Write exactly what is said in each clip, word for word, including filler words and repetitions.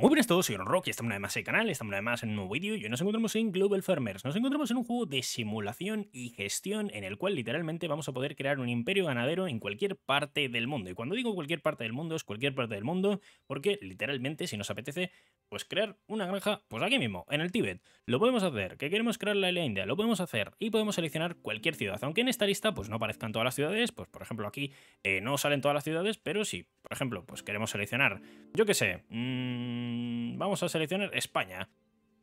Muy buenas a todos, soy Rock y estamos una vez más en el canal, estamos una vez más en un nuevo vídeo y hoy nos encontramos en Global Farmers. Nos encontramos en un juego de simulación y gestión en el cual literalmente vamos a poder crear un imperio ganadero en cualquier parte del mundo. Y cuando digo cualquier parte del mundo, es cualquier parte del mundo, porque literalmente si nos apetece, pues crear una granja, pues aquí mismo, en el Tíbet. Lo podemos hacer, que queremos crear la India, lo podemos hacer y podemos seleccionar cualquier ciudad. Aunque en esta lista pues no aparezcan todas las ciudades, pues por ejemplo aquí eh, no salen todas las ciudades, pero sí, por ejemplo, pues queremos seleccionar, yo qué sé, mmm... vamos a seleccionar España.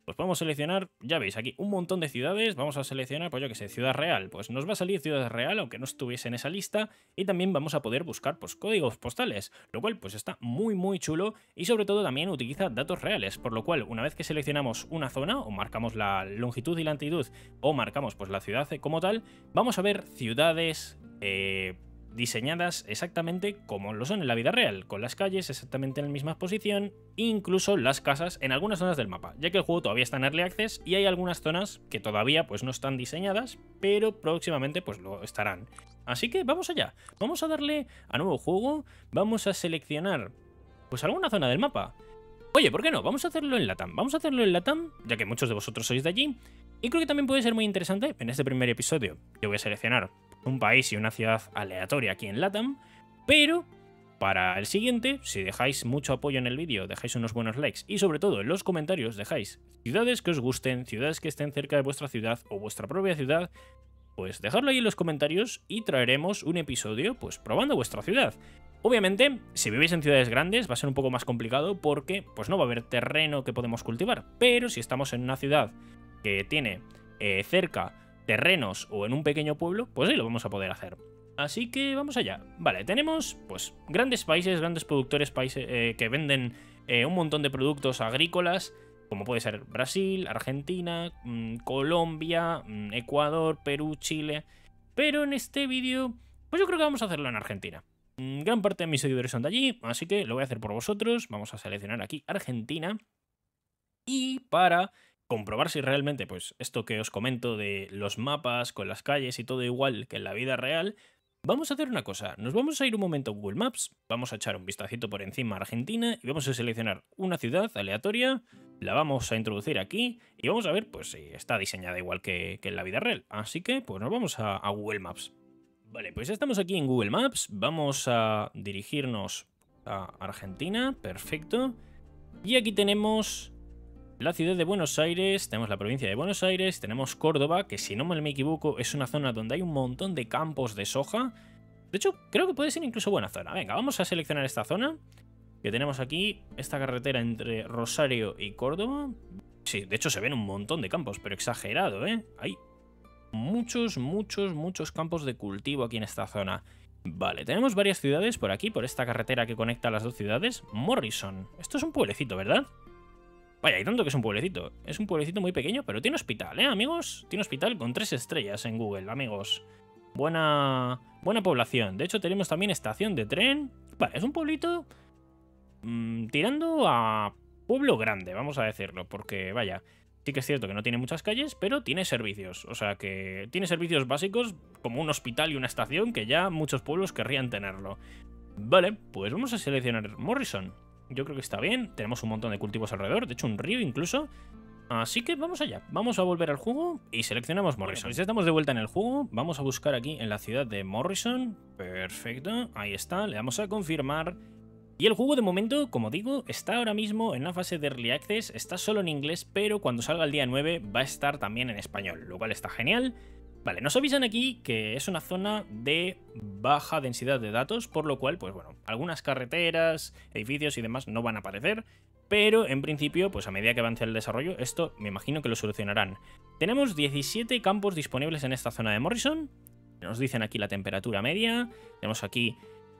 Pues podemos seleccionar, ya veis, aquí un montón de ciudades. Vamos a seleccionar, pues yo que sé, Ciudad Real. Pues nos va a salir Ciudad Real, aunque no estuviese en esa lista. Y también vamos a poder buscar, pues, códigos postales. Lo cual, pues, está muy, muy chulo. Y sobre todo también utiliza datos reales. Por lo cual, una vez que seleccionamos una zona, o marcamos la longitud y la latitud, o marcamos, pues, la ciudad como tal, vamos a ver ciudades... Eh... diseñadas exactamente como lo son en la vida real, con las calles exactamente en la misma posición, incluso las casas en algunas zonas del mapa, ya que el juego todavía está en Early Access y hay algunas zonas que todavía pues no están diseñadas, pero próximamente pues lo estarán. Así que vamos allá, vamos a darle a nuevo juego, vamos a seleccionar pues alguna zona del mapa. Oye, ¿por qué no? Vamos a hacerlo en LATAM, vamos a hacerlo en LATAM, ya que muchos de vosotros sois de allí, y creo que también puede ser muy interesante. En este primer episodio yo voy a seleccionar un país y una ciudad aleatoria aquí en LATAM, pero para el siguiente, si dejáis mucho apoyo en el vídeo, dejáis unos buenos likes y sobre todo en los comentarios dejáis ciudades que os gusten, ciudades que estén cerca de vuestra ciudad o vuestra propia ciudad, pues dejadlo ahí en los comentarios y traeremos un episodio pues probando vuestra ciudad. Obviamente, si vivís en ciudades grandes va a ser un poco más complicado porque pues no va a haber terreno que podemos cultivar, pero si estamos en una ciudad que tiene eh, cerca terrenos o en un pequeño pueblo, pues sí, lo vamos a poder hacer. Así que vamos allá. Vale, tenemos pues grandes países, grandes productores países eh, que venden eh, un montón de productos agrícolas, como puede ser Brasil, Argentina, mmm, Colombia, mmm, Ecuador, Perú, Chile. Pero en este vídeo, pues yo creo que vamos a hacerlo en Argentina. Mmm, gran parte de mis seguidores son de allí, así que lo voy a hacer por vosotros. Vamos a seleccionar aquí Argentina. Y para... comprobar si realmente, pues, esto que os comento de los mapas con las calles y todo igual que en la vida real, vamos a hacer una cosa. Nos vamos a ir un momento a Google Maps, vamos a echar un vistacito por encima a Argentina y vamos a seleccionar una ciudad aleatoria, la vamos a introducir aquí y vamos a ver, pues, si está diseñada igual que, que en la vida real. Así que, pues, nos vamos a, a Google Maps. Vale, pues ya estamos aquí en Google Maps, vamos a dirigirnos a Argentina, perfecto. Y aquí tenemos... la ciudad de Buenos Aires, tenemos la provincia de Buenos Aires, tenemos Córdoba, que si no me equivoco es una zona donde hay un montón de campos de soja. De hecho, creo que puede ser incluso buena zona. Venga, vamos a seleccionar esta zona, que tenemos aquí esta carretera entre Rosario y Córdoba. Sí, de hecho se ven un montón de campos, pero exagerado, ¿eh? Hay muchos, muchos, muchos campos de cultivo aquí en esta zona. Vale, tenemos varias ciudades por aquí, por esta carretera que conecta las dos ciudades. Morrison, esto es un pueblecito, ¿verdad? Vaya, y tanto que es un pueblecito. Es un pueblecito muy pequeño, pero tiene hospital, ¿eh, amigos? Tiene hospital con tres estrellas en Google, amigos. Buena buena población. De hecho, tenemos también estación de tren. Vale, es un pueblito mmm, tirando a pueblo grande, vamos a decirlo, porque, vaya, sí que es cierto que no tiene muchas calles, pero tiene servicios. O sea, que tiene servicios básicos como un hospital y una estación que ya muchos pueblos querrían tenerlo. Vale, pues vamos a seleccionar Morrison. Yo creo que está bien, tenemos un montón de cultivos alrededor, de hecho un río incluso. Así que vamos allá, vamos a volver al juego y seleccionamos Morrison. Bueno, pues ya estamos de vuelta en el juego, vamos a buscar aquí en la ciudad de Morrison. Perfecto, ahí está, le damos a confirmar. Y el juego de momento, como digo, está ahora mismo en la fase de Early Access, está solo en inglés, pero cuando salga el día nueve va a estar también en español, lo cual está genial. Vale, nos avisan aquí que es una zona de baja densidad de datos, por lo cual, pues bueno, algunas carreteras, edificios y demás no van a aparecer, pero en principio, pues a medida que avance el desarrollo, esto me imagino que lo solucionarán. Tenemos diecisiete campos disponibles en esta zona de Morrison, nos dicen aquí la temperatura media, tenemos aquí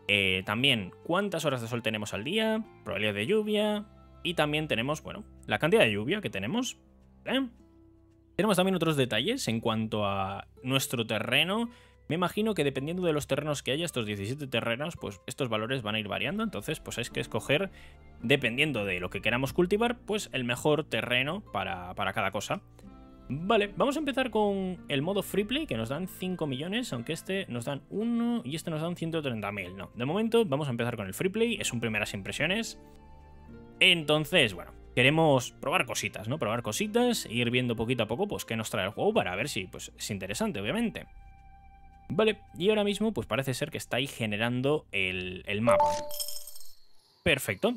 eh, también cuántas horas de sol tenemos al día, probabilidad de lluvia, y también tenemos, bueno, la cantidad de lluvia que tenemos, ¿eh? Tenemos también otros detalles en cuanto a nuestro terreno. Me imagino que dependiendo de los terrenos que haya, estos diecisiete terrenos, pues estos valores van a ir variando. Entonces, pues hay que escoger, dependiendo de lo que queramos cultivar, pues el mejor terreno para, para cada cosa. Vale, vamos a empezar con el modo free play, que nos dan cinco millones, aunque este nos dan uno y este nos dan ciento treinta mil. No, de momento vamos a empezar con el free play, es un primeras impresiones. Entonces, bueno, queremos probar cositas, ¿no? Probar cositas e ir viendo poquito a poco pues qué nos trae el juego para ver si pues, es interesante, obviamente. Vale, y ahora mismo pues parece ser que está ahí generando el, el mapa. Perfecto.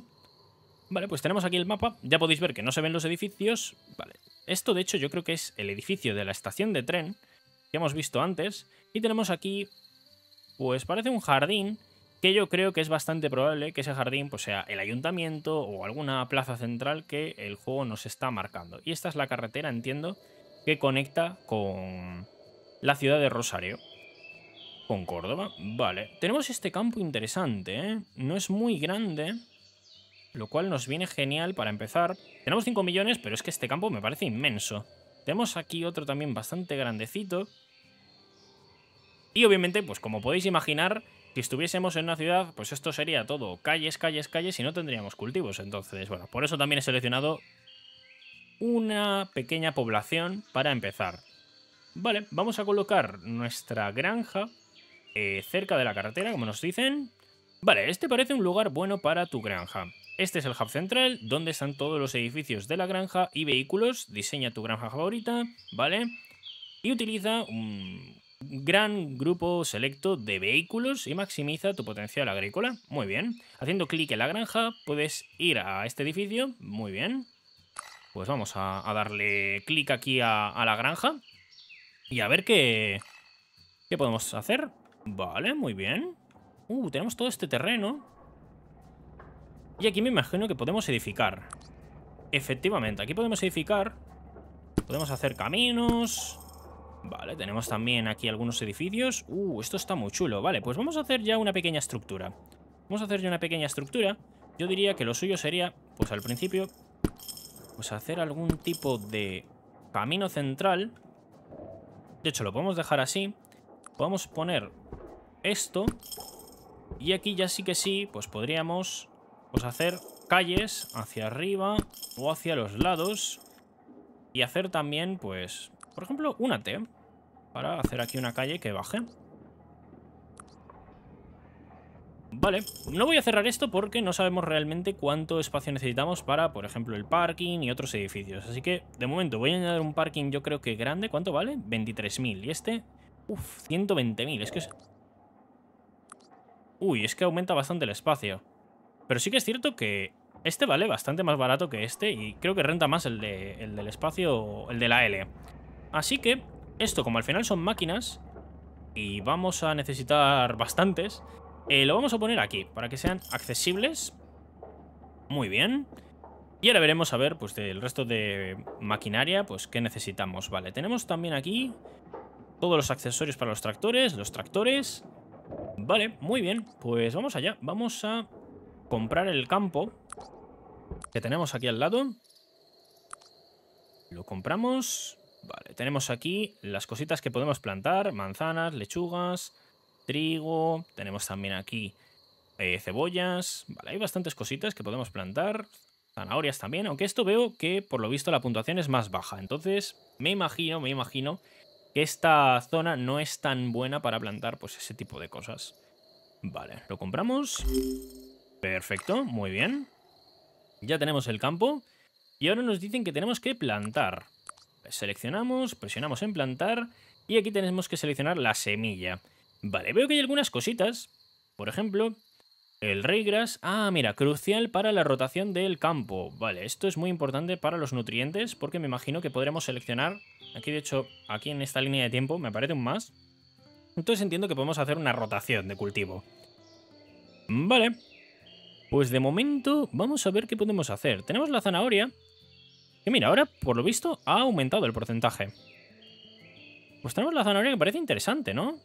Vale, pues tenemos aquí el mapa. Ya podéis ver que no se ven los edificios. Vale, esto de hecho yo creo que es el edificio de la estación de tren que hemos visto antes. Y tenemos aquí, pues parece un jardín, que yo creo que es bastante probable que ese jardín pues, sea el ayuntamiento o alguna plaza central que el juego nos está marcando. Y esta es la carretera, entiendo, que conecta con la ciudad de Rosario, con Córdoba. Vale, tenemos este campo interesante, ¿eh? No es muy grande, lo cual nos viene genial para empezar. Tenemos cinco millones, pero es que este campo me parece inmenso. Tenemos aquí otro también bastante grandecito. Y obviamente, pues como podéis imaginar, si estuviésemos en una ciudad, pues esto sería todo calles, calles, calles y no tendríamos cultivos. Entonces, bueno, por eso también he seleccionado una pequeña población para empezar. Vale, vamos a colocar nuestra granja eh, cerca de la carretera, como nos dicen. Vale, este parece un lugar bueno para tu granja. Este es el hub central, donde están todos los edificios de la granja y vehículos. Diseña tu granja favorita, ¿vale? Y utiliza un gran grupo selecto de vehículos y maximiza tu potencial agrícola. Muy bien. Haciendo clic en la granja puedes ir a este edificio. Muy bien. Pues vamos a, a darle clic aquí a, a la granja y a ver qué, qué podemos hacer. Vale, muy bien. Uh, tenemos todo este terreno. Y aquí me imagino que podemos edificar. Efectivamente, aquí podemos edificar. Podemos hacer caminos. Vale, tenemos también aquí algunos edificios. Uh, esto está muy chulo. Vale, pues vamos a hacer ya una pequeña estructura. Vamos a hacer ya una pequeña estructura. Yo diría que lo suyo sería, pues al principio, pues hacer algún tipo de camino central. De hecho, lo podemos dejar así. Podemos poner esto. Y aquí ya sí que sí, pues podríamos pues hacer calles hacia arriba o hacia los lados. Y hacer también, pues, por ejemplo, una T, para hacer aquí una calle que baje. Vale, no voy a cerrar esto porque no sabemos realmente cuánto espacio necesitamos para, por ejemplo, el parking y otros edificios. Así que, de momento, voy a añadir un parking yo creo que grande. ¿Cuánto vale? veintitrés mil. Y este, uff, ciento veinte mil. Es que es... Uy, es que aumenta bastante el espacio. Pero sí que es cierto que este vale bastante más barato que este y creo que renta más el, de, el del espacio, el de la L. Así que esto, como al final son máquinas y vamos a necesitar bastantes, eh, lo vamos a poner aquí para que sean accesibles. Muy bien. Y ahora veremos a ver pues del resto de maquinaria pues qué necesitamos. Vale, tenemos también aquí todos los accesorios para los tractores, los tractores. Vale, muy bien. Pues vamos allá. Vamos a comprar el campo que tenemos aquí al lado. Lo compramos. Vale, tenemos aquí las cositas que podemos plantar, manzanas, lechugas, trigo, tenemos también aquí eh, cebollas, vale, hay bastantes cositas que podemos plantar, zanahorias también, aunque esto veo que por lo visto la puntuación es más baja, entonces me imagino, me imagino que esta zona no es tan buena para plantar pues ese tipo de cosas. Vale, lo compramos, perfecto, muy bien, ya tenemos el campo y ahora nos dicen que tenemos que plantar. Seleccionamos, presionamos en plantar y aquí tenemos que seleccionar la semilla. Vale, veo que hay algunas cositas. Por ejemplo, el raygrass. Ah, mira, crucial para la rotación del campo. Vale, esto es muy importante para los nutrientes porque me imagino que podremos seleccionar. Aquí, de hecho, aquí en esta línea de tiempo me aparece un más. Entonces entiendo que podemos hacer una rotación de cultivo. Vale. Pues de momento vamos a ver qué podemos hacer. Tenemos la zanahoria. Y mira, ahora, por lo visto, ha aumentado el porcentaje. Pues tenemos la zanahoria que parece interesante, ¿no?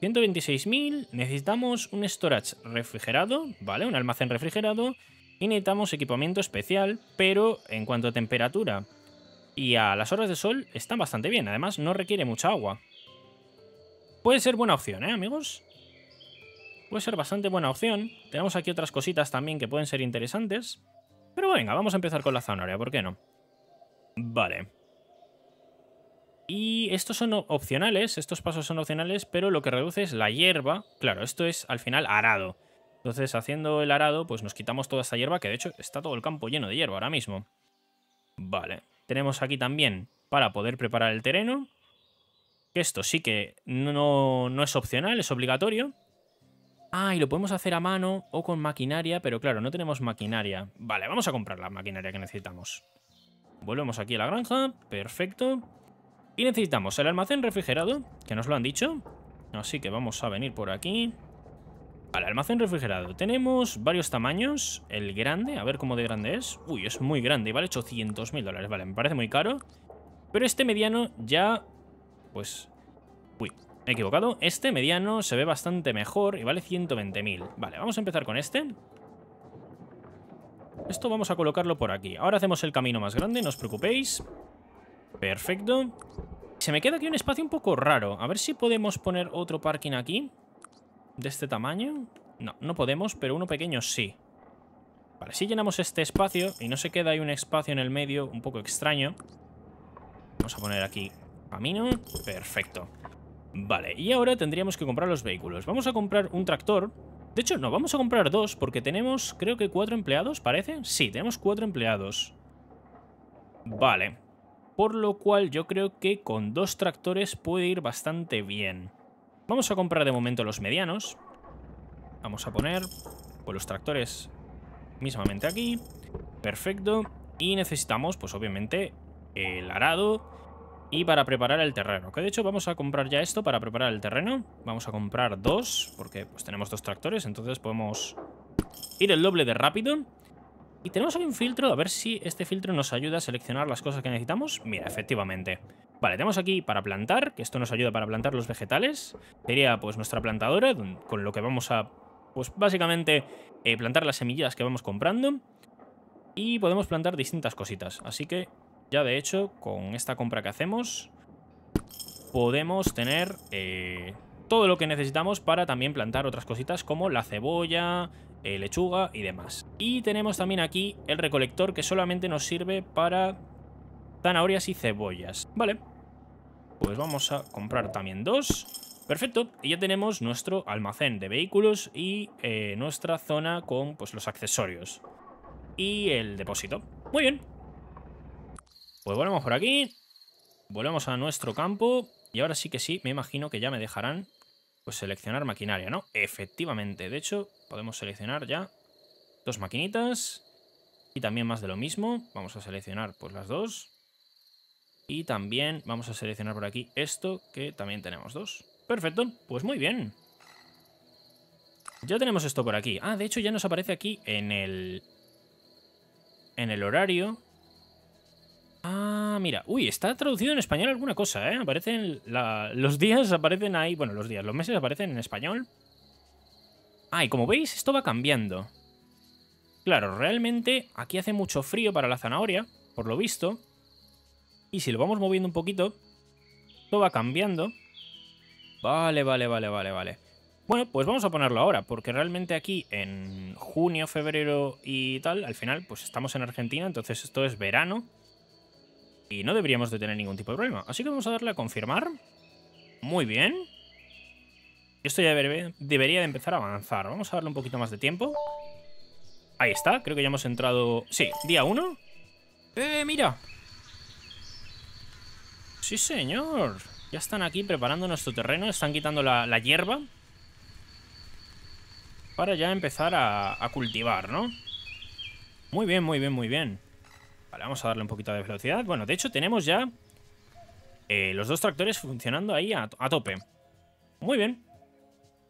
ciento veintiséis mil, necesitamos un storage refrigerado, ¿vale? Un almacén refrigerado. Y necesitamos equipamiento especial, pero en cuanto a temperatura y a las horas de sol, están bastante bien. Además, no requiere mucha agua. Puede ser buena opción, ¿eh, amigos? Puede ser bastante buena opción. Tenemos aquí otras cositas también que pueden ser interesantes. Pero venga, vamos a empezar con la zanahoria, ¿por qué no? Vale. Y estos son opcionales, estos pasos son opcionales, pero lo que reduce es la hierba. Claro, esto es al final arado. Entonces, haciendo el arado, pues nos quitamos toda esta hierba, que de hecho está todo el campo lleno de hierba ahora mismo. Vale. Tenemos aquí también, para poder preparar el terreno, que esto sí que no, no es opcional, es obligatorio. Ah, y lo podemos hacer a mano o con maquinaria, pero claro, no tenemos maquinaria. Vale, vamos a comprar la maquinaria que necesitamos. Volvemos aquí a la granja, perfecto. Y necesitamos el almacén refrigerado, que nos lo han dicho. Así que vamos a venir por aquí. Vale, almacén refrigerado. Tenemos varios tamaños. El grande, a ver cómo de grande es. Uy, es muy grande, vale ochocientos mil dólares. Vale, me parece muy caro. Pero este mediano ya... Pues... Uy, me he equivocado. Este mediano se ve bastante mejor y vale ciento veinte mil. Vale, vamos a empezar con este. Esto vamos a colocarlo por aquí. Ahora hacemos el camino más grande, no os preocupéis. Perfecto. Se me queda aquí un espacio un poco raro. A ver si podemos poner otro parking aquí. ¿De este tamaño? No, no podemos, pero uno pequeño sí. Vale, si llenamos este espacio y no se queda ahí un espacio en el medio un poco extraño. Vamos a poner aquí camino. Perfecto. Vale, y ahora tendríamos que comprar los vehículos. Vamos a comprar un tractor. De hecho, no, vamos a comprar dos porque tenemos, creo que cuatro empleados, ¿parece? Sí, tenemos cuatro empleados. Vale. Por lo cual yo creo que con dos tractores puede ir bastante bien. Vamos a comprar de momento los medianos. Vamos a poner pues, los tractores mismamente aquí. Perfecto. Y necesitamos, pues obviamente, el arado y para preparar el terreno. Que de hecho vamos a comprar ya esto para preparar el terreno. Vamos a comprar dos porque pues, tenemos dos tractores, entonces podemos ir el doble de rápido. Y tenemos aquí un filtro, a ver si este filtro nos ayuda a seleccionar las cosas que necesitamos. Mira, efectivamente. Vale, tenemos aquí para plantar, que esto nos ayuda para plantar los vegetales. Sería pues nuestra plantadora, con lo que vamos a, pues básicamente, eh, plantar las semillas que vamos comprando. Y podemos plantar distintas cositas. Así que, ya de hecho, con esta compra que hacemos, podemos tener eh, todo lo que necesitamos para también plantar otras cositas como la cebolla... lechuga y demás. Y tenemos también aquí el recolector que solamente nos sirve para zanahorias y cebollas. Vale, pues vamos a comprar también dos. Perfecto, y ya tenemos nuestro almacén de vehículos y eh, nuestra zona con pues, los accesorios y el depósito. Muy bien, pues volvemos por aquí, volvemos a nuestro campo y ahora sí que sí, me imagino que ya me dejarán pues seleccionar maquinaria, ¿no? Efectivamente, de hecho podemos seleccionar ya dos maquinitas y también más de lo mismo. Vamos a seleccionar pues las dos y también vamos a seleccionar por aquí esto que también tenemos dos. Perfecto, pues muy bien. Ya tenemos esto por aquí. Ah, de hecho ya nos aparece aquí en el en el horario. Ah, mira, uy, está traducido en español alguna cosa, ¿eh? Aparecen la... los días aparecen ahí, bueno, los días, los meses aparecen en español. Ah, y como veis, esto va cambiando. Claro, realmente aquí hace mucho frío para la zanahoria, por lo visto. Y si lo vamos moviendo un poquito, esto va cambiando. Vale, vale, vale, vale, vale. Bueno, pues vamos a ponerlo ahora, porque realmente aquí en junio, febrero y tal, al final, pues estamos en Argentina, entonces esto es verano. Y no deberíamos de tener ningún tipo de problema. Así que vamos a darle a confirmar. Muy bien. Esto ya debería de empezar a avanzar. Vamos a darle un poquito más de tiempo. Ahí está, creo que ya hemos entrado... Sí, día uno. ¡Eh, mira! Sí, señor. Ya están aquí preparando nuestro terreno. Están quitando la, la hierba. Para ya empezar a, a cultivar, ¿no? Muy bien, muy bien, muy bien. Vale, vamos a darle un poquito de velocidad. Bueno, de hecho tenemos ya eh, los dos tractores funcionando ahí a, a tope. Muy bien.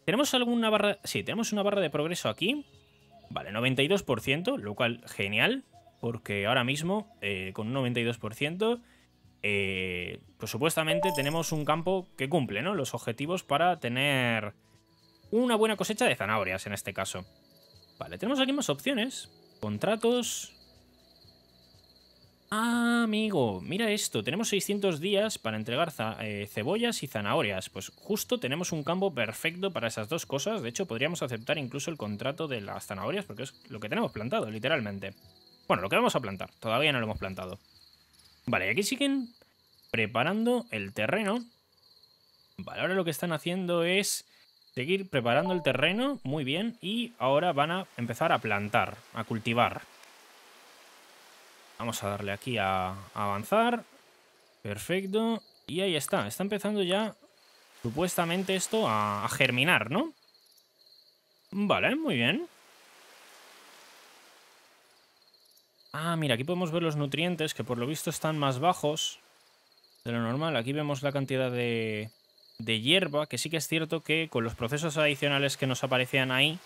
¿Tenemos alguna barra? Sí, tenemos una barra de progreso aquí. Vale, noventa y dos por ciento, lo cual genial, porque ahora mismo eh, con un noventa y dos por ciento eh, pues supuestamente tenemos un campo que cumple, ¿no? Los objetivos para tener una buena cosecha de zanahorias en este caso. Vale, tenemos aquí más opciones. Contratos. Ah, amigo, mira esto. Tenemos seiscientos días para entregar eh, cebollas y zanahorias. Pues justo tenemos un campo perfecto para esas dos cosas. De hecho, podríamos aceptar incluso el contrato de las zanahorias porque es lo que tenemos plantado, literalmente. Bueno, lo que vamos a plantar. Todavía no lo hemos plantado. Vale, y aquí siguen preparando el terreno. Vale, ahora lo que están haciendo es Seguir preparando el terreno, muy bien. Y ahora van a empezar a plantar, a cultivar. Vamos a darle aquí a, a avanzar. Perfecto. Y ahí está, está empezando ya supuestamente esto a, a germinar, ¿no? Vale, muy bien. Ah, mira, aquí podemos ver los nutrientes que por lo visto están más bajos de lo normal. Aquí vemos la cantidad de, de hierba, que sí que es cierto que con los procesos adicionales que nos aparecían ahí,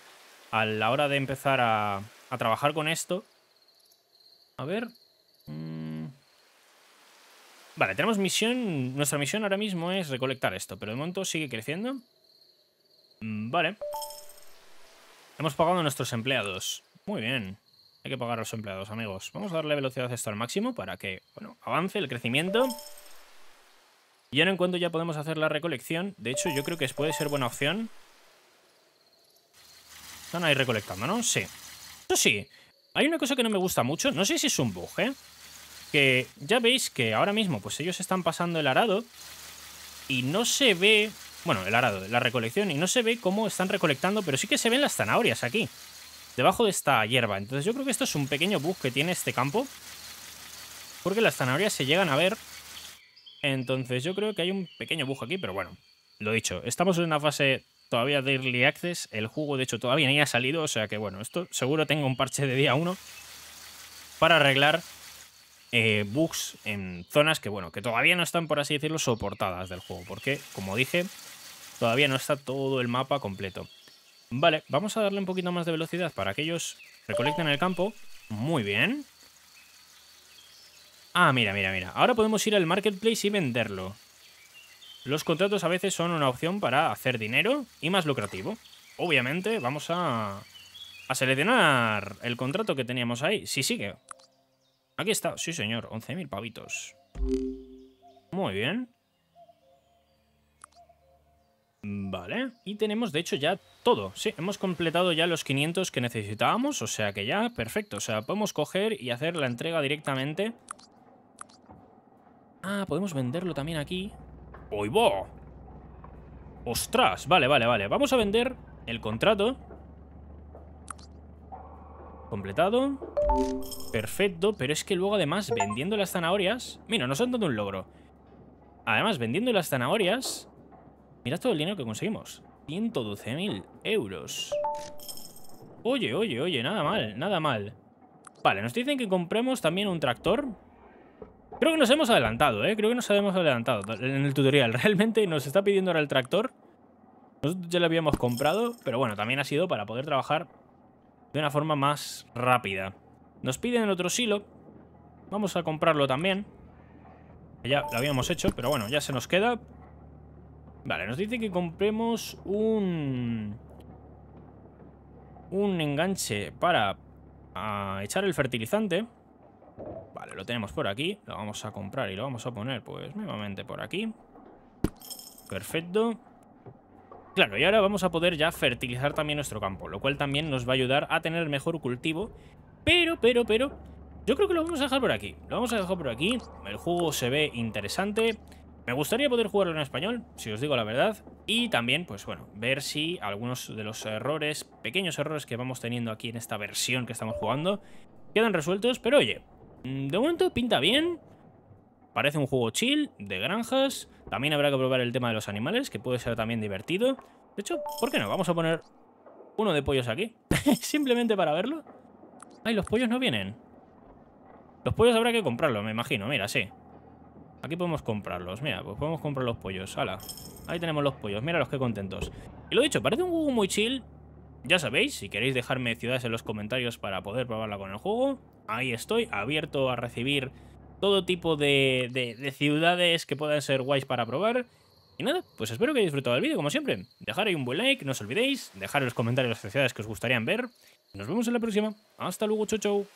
a la hora de empezar a, a trabajar con esto... A ver... Mm... Vale, tenemos misión... Nuestra misión ahora mismo es recolectar esto, pero de momento sigue creciendo. Vale. Hemos pagado a nuestros empleados. Muy bien. Hay que pagar a los empleados, amigos. Vamos a darle velocidad a esto al máximo para que, bueno, avance el crecimiento. Y ahora en cuanto ya podemos hacer la recolección. De hecho, yo creo que puede ser buena opción. Están ahí recolectando, ¿no? Sí. Eso sí, hay una cosa que no me gusta mucho. No sé si es un bug, ¿eh? Que ya veis que ahora mismo, pues ellos están pasando el arado y no se ve... Bueno, el arado, la recolección, y no se ve cómo están recolectando, pero sí que se ven las zanahorias aquí. Debajo de esta hierba. Entonces yo creo que esto es un pequeño bug que tiene este campo, porque las zanahorias se llegan a ver. Entonces yo creo que hay un pequeño bug aquí, pero bueno, lo dicho, estamos en una fase todavía de Early Access. El juego de hecho todavía ni ha salido, o sea que bueno, esto seguro tengo un parche de día uno para arreglar eh, bugs en zonas que bueno, que todavía no están, por así decirlo, soportadas del juego, porque como dije, todavía no está todo el mapa completo. Vale, vamos a darle un poquito más de velocidad para que ellos recolecten el campo. Muy bien. Ah, mira, mira, mira. Ahora podemos ir al marketplace y venderlo. Los contratos a veces son una opción para hacer dinero y más lucrativo. Obviamente vamos a, a seleccionar el contrato que teníamos ahí. Sí, sigue. Aquí está. Sí, señor. once mil pavitos. Muy bien. Vale, y tenemos de hecho ya todo. Sí, hemos completado ya los quinientos que necesitábamos, o sea que ya, perfecto. O sea, podemos coger y hacer la entrega directamente. Ah, podemos venderlo también aquí. ¡Uy, va! ¡Ostras! Vale, vale, vale, vamos a vender el contrato. Completado. Perfecto, pero es que luego además vendiendo las zanahorias... Mira, nos han dado un logro. Además, vendiendo las zanahorias... Mirad todo el dinero que conseguimos. ciento doce mil euros. Oye, oye, oye, nada mal, nada mal. Vale, nos dicen que compremos también un tractor. Creo que nos hemos adelantado, ¿eh? Creo que nos hemos adelantado en el tutorial. Realmente nos está pidiendo ahora el tractor. Nosotros ya lo habíamos comprado, pero bueno, también ha sido para poder trabajar de una forma más rápida. Nos piden otro silo. Vamos a comprarlo también. Ya lo habíamos hecho, pero bueno, ya se nos queda. Vale, nos dice que compremos un... Un enganche para a echar el fertilizante. Vale, lo tenemos por aquí. Lo vamos a comprar y lo vamos a poner, pues, nuevamente por aquí. Perfecto. Claro, y ahora vamos a poder ya fertilizar también nuestro campo, lo cual también nos va a ayudar a tener mejor cultivo. Pero, pero, pero... Yo creo que lo vamos a dejar por aquí. Lo vamos a dejar por aquí. El juego se ve interesante. Me gustaría poder jugarlo en español, si os digo la verdad. Y también, pues bueno, ver si algunos de los errores, pequeños errores que vamos teniendo aquí en esta versión que estamos jugando, quedan resueltos. Pero oye, de momento pinta bien. Parece un juego chill, de granjas. También habrá que probar el tema de los animales, que puede ser también divertido. De hecho, ¿por qué no? Vamos a poner uno de pollos aquí. Simplemente para verlo. Ay, los pollos no vienen. Los pollos habrá que comprarlos, me imagino. Mira, sí. Aquí podemos comprarlos, mira, pues podemos comprar los pollos. ¡Hala! Ahí tenemos los pollos, mira los que contentos. Y lo dicho, parece un juego muy chill. Ya sabéis, si queréis dejarme ciudades en los comentarios para poder probarla con el juego, ahí estoy, abierto a recibir todo tipo de, de, de ciudades que puedan ser guays para probar. Y nada, pues espero que hayáis disfrutado del vídeo, como siempre. Dejar ahí un buen like, no os olvidéis. Dejar en los comentarios las ciudades que os gustarían ver. Nos vemos en la próxima. Hasta luego, chau, chau.